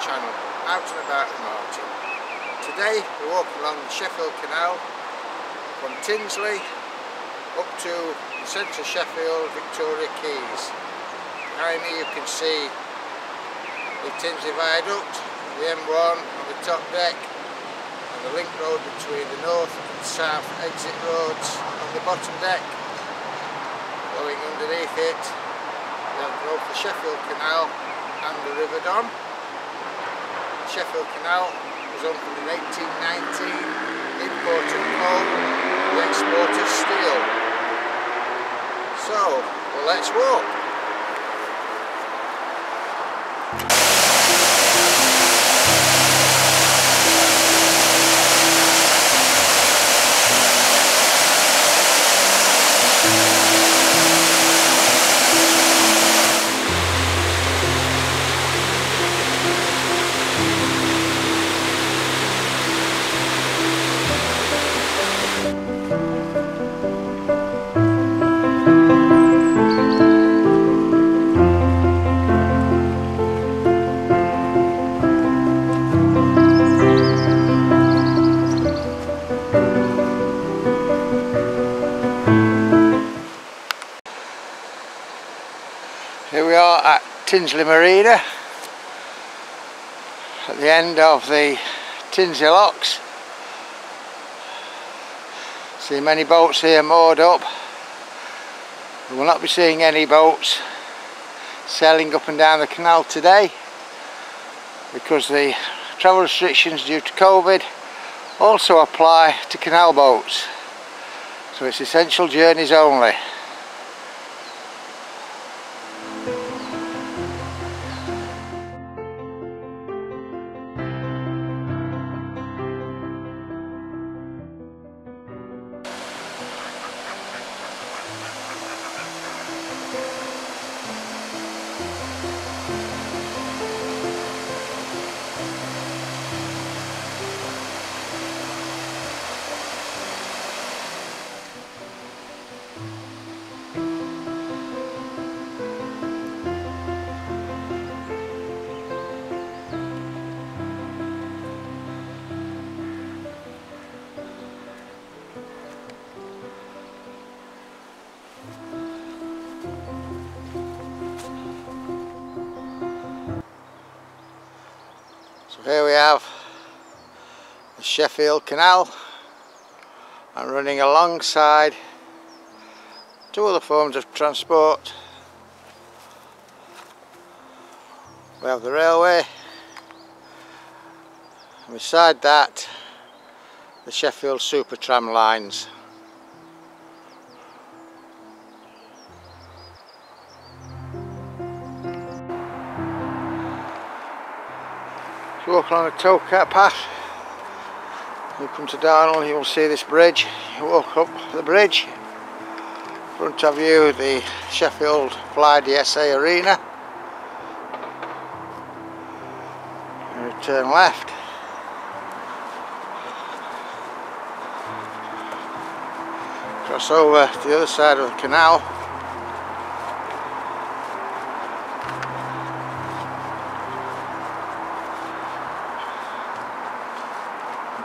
Channel, Out and About with Martin. Today we walk along the Sheffield Canal from Tinsley up to the centre of Sheffield Victoria Quays. Behind me you can see the Tinsley Viaduct, the M1 on the top deck and the link road between the north and south exit roads on the bottom deck. Going underneath it we have both the Sheffield Canal and the River Don. Sheffield Canal was opened in 1819, imported coal, we exported steel. So, well, let's walk. Tinsley Marina, at the end of the Tinsley Locks. See many boats here moored up. We will not be seeing any boats sailing up and down the canal today because the travel restrictions due to COVID also apply to canal boats, so it's essential journeys only. Here we have the Sheffield Canal, and running alongside two other forms of transport. We have the railway, and beside that the Sheffield Supertram lines. Walking on a towcat path, you come to Darnall, you will see this bridge. You walk up the bridge, in front of you the Sheffield Fly DSA Arena. You turn left, cross over to the other side of the canal.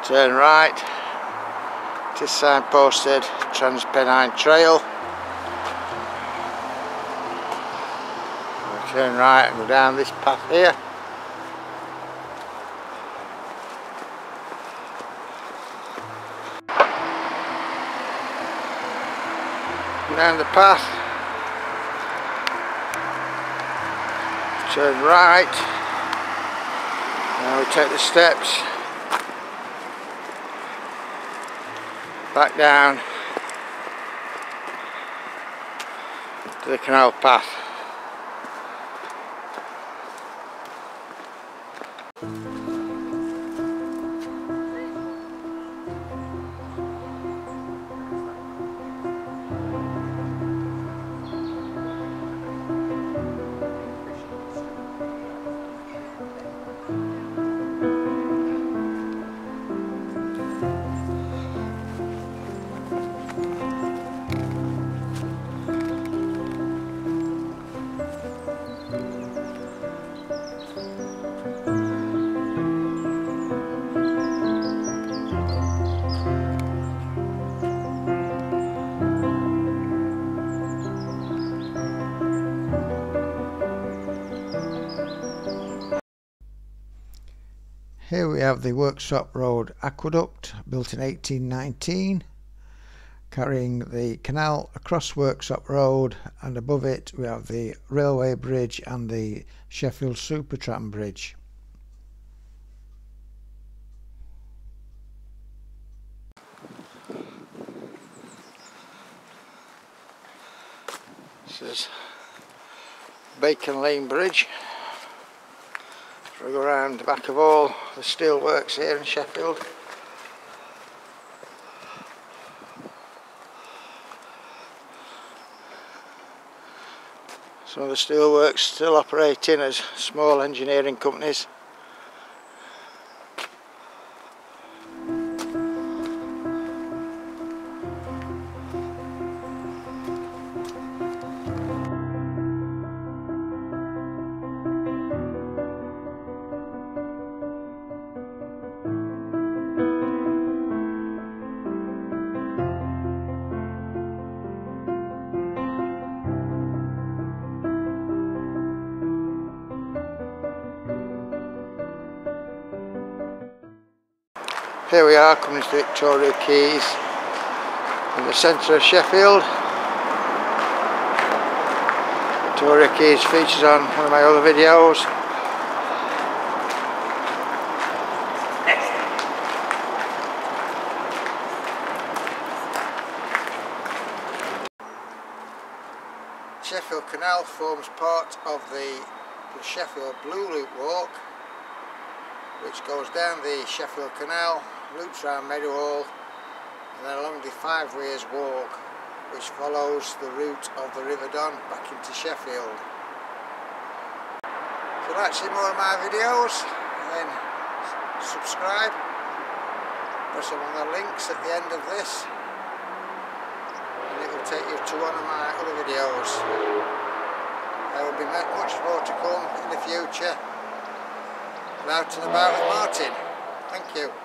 Turn right, it is signposted Trans Pennine Trail. We'll turn right and go down this path here. Down the path, turn right, now we take the steps back down to the canal path. Here we have the Worksop Road aqueduct, built in 1819, carrying the canal across Worksop Road, and above it we have the railway bridge and the Sheffield Supertram bridge. This is Bacon Lane Bridge. We go around the back of all the steelworks here in Sheffield. Some of the steelworks still operating as small engineering companies. Here we are, coming to Victoria Quays in the centre of Sheffield. Victoria Quays features on one of my other videos. Next. Sheffield Canal forms part of the Sheffield Blue Loop Walk, which goes down the Sheffield Canal, loops around Meadowhall and then along the 5 Ways Walk, which follows the route of the River Don back into Sheffield. If you like to see more of my videos, then subscribe, press on the links at the end of this and it will take you to one of my other videos. There will be much more to come in the future. Out and About with Martin. Thank you.